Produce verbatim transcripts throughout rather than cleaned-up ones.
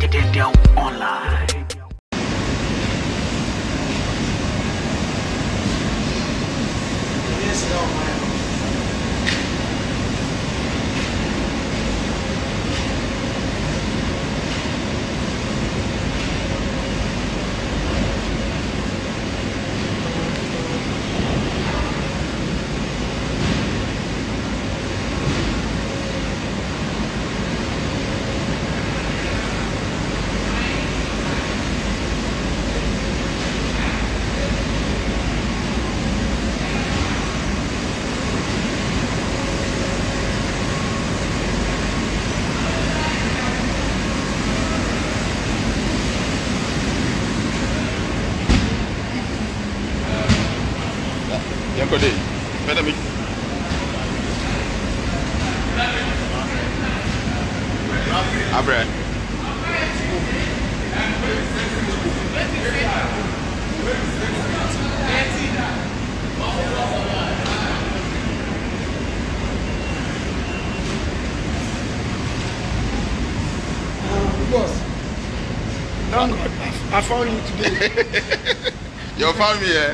Deedew Online. Yes, no, man. Yang kau deh, mana mik? Abra. Boss, thank God, I found you today. You found me, eh?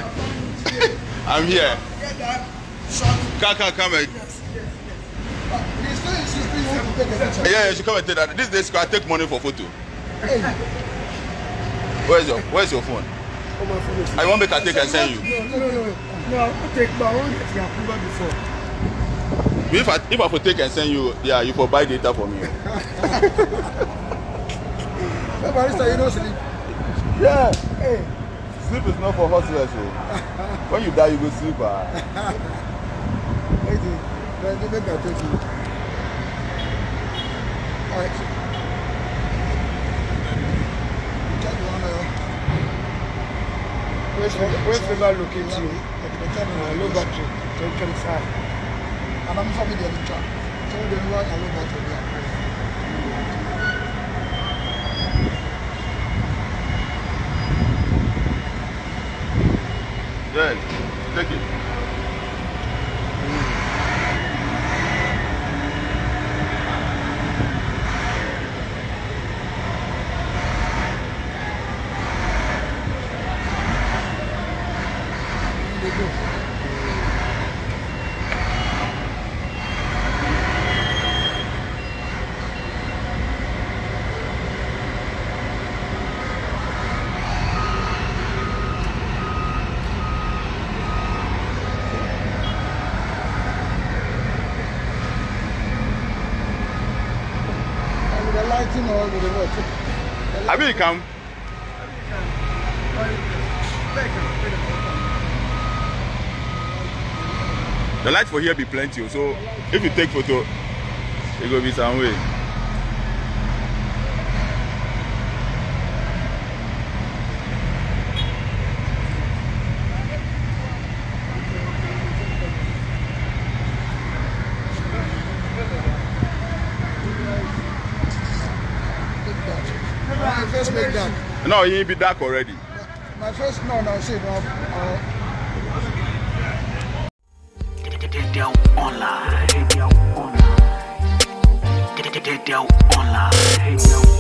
I'm here. Kaka, come and. Yes, yes, yes. Yeah, you should come and take that. This days I take money for photo. Hey. Where's your Where's your phone? Oh, my phone is I won't make a take and send you. No, no, no, no. No, I'll take my own. Get your approval before. If I if I could take and send you, yeah, you could buy data for me. No, barista, you don't sleep. Yeah. Hey. Sleep is not for hustlers. When you die, you go sleep. Ah. Where's the man looking to? Low battery. And I'm having the other truck. So the low battery there. Good. Take it. I will come. The light for here be plenty, so if you take photo, it will be some way. My face make dark. No, he be dark already. My face, no, no, see, no. Deedew Online. Deedew Online.